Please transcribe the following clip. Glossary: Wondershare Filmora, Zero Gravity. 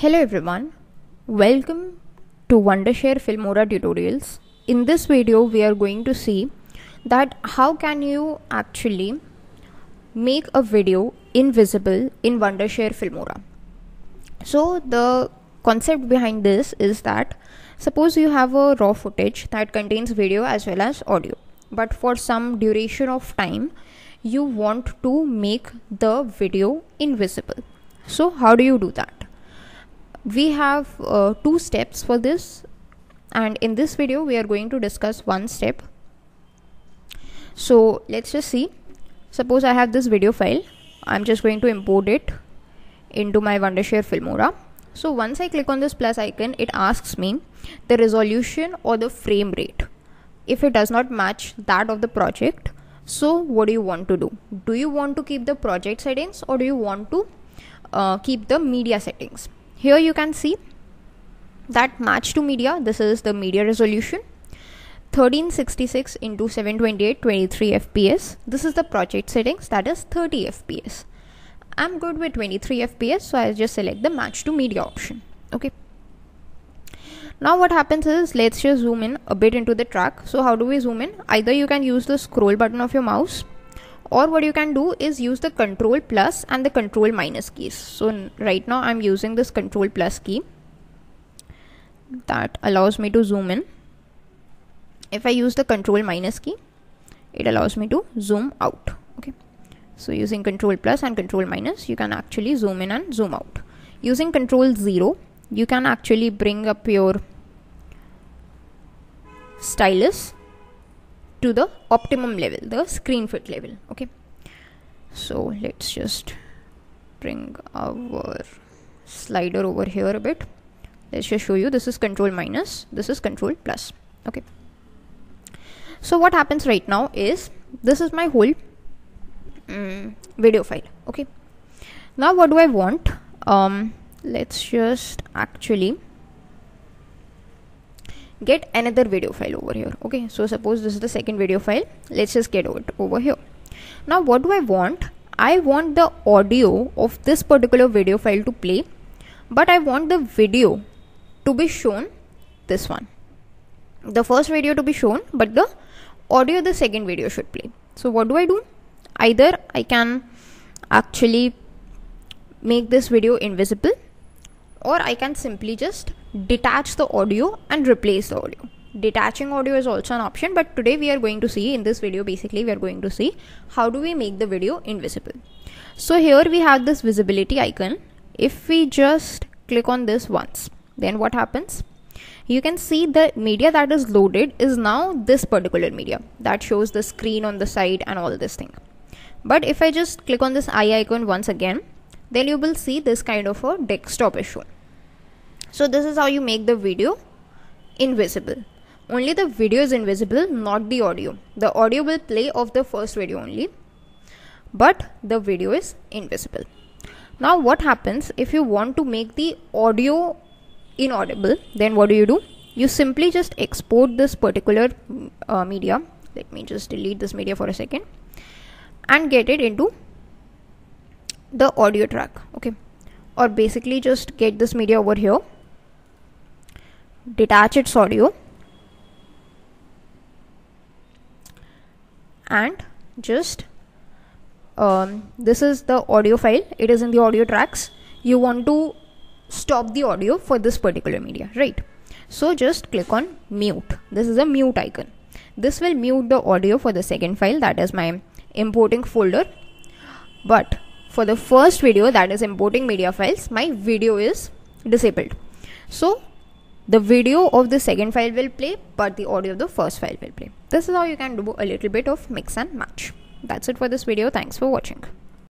Hello everyone, welcome to Wondershare Filmora tutorials. In this video we are going to see that how can you actually make a video invisible in Wondershare Filmora. So the concept behind this is that suppose you have a raw footage that contains video as well as audio, but for some duration of time you want to make the video invisible. So how do you do that? We have two steps for this, and in this video we are going to discuss one step. So let's just see. Suppose I have this video file. I'm just going to import it into my Wondershare Filmora. So once I click on this plus icon, it asks me the resolution or the frame rate. If it does not match that of the project, so what do you want to do? Do you want to keep the project settings, or do you want to keep the media settings? Here you can see that match to media, this is the media resolution, 1366 into 728, 23 fps. This is the project settings, that is 30 fps. I'm good with 23 fps, so I'll just select the match to media option. Okay. Now what happens is, let's just zoom in a bit into the track. So how do we zoom in? Either you can use the scroll button of your mouse, or what you can do is use the control plus and the control minus keys. So right now I'm using this control plus key. That allows me to zoom in. If I use the control minus key, it allows me to zoom out. Okay. So using control plus and control minus, you can actually zoom in and zoom out. Using control 0, you can actually bring up your stylus to the optimum level, the screen fit level. Okay, so let's just bring our slider over here a bit. Let's just show you, this is control minus, this is control plus. Okay, so what happens right now is, this is my whole video file. Okay, now what do I want? Let's just actually get another video file over here. Okay, so suppose this is the second video file. Let's just get it over here. Now what do I want? I want the audio of this particular video file to play, but I want the video to be shown, this one, the first video to be shown, but the audio, the second video should play. So what do I do? Either I can actually make this video invisible, or I can simply just detach the audio and replace the audio. Detaching audio is also an option, but today we are going to see, in this video basically we are going to see how do we make the video invisible. So here we have this visibility icon. If we just click on this once, then what happens? You can see the media that is loaded is now this particular media that shows the screen on the side and all this thing. But if I just click on this eye icon once again, then you will see this kind of a desktop is shown. So this is how you make the video invisible. Only the video is invisible, not the audio. The audio will play of the first video only, but the video is invisible. Now what happens if you want to make the audio inaudible? Then what do? You simply just export this particular media. Let me just delete this media for a second and get it into the audio track. Okay, or basically just get this media over here, detach its audio, and just this is the audio file, it is in the audio tracks. You want to stop the audio for this particular media, right? So just click on mute. This is a mute icon. This will mute the audio for the second file, that is my importing folder, but for the first video, that is importing media files, my video is disabled. So the video of the second file will play, but the audio of the first file will play. This is how you can do a little bit of mix and match. That's it for this video. Thanks for watching.